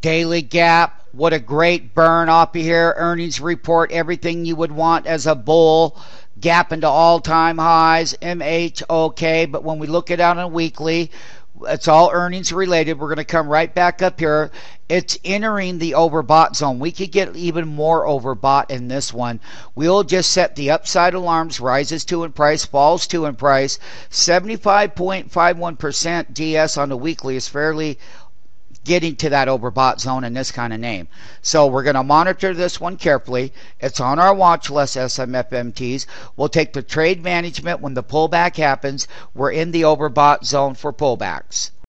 Daily Gap, what a great burn off of here. Earnings report, everything you would want as a bull. Gap into all-time highs, MHOK. But when we look at it on a weekly, it's all earnings related. We're going to come right back up here. It's entering the overbought zone. We could get even more overbought in this one. We'll just set the upside alarms. Rises 2 in price, falls 2 in price. 75.51% DS on the weekly is fairly getting to that overbought zone in this kind of name. So we're going to monitor this one carefully. It's on our watch list, SMFMTs. We'll take the trade management when the pullback happens. We're in the overbought zone for pullbacks.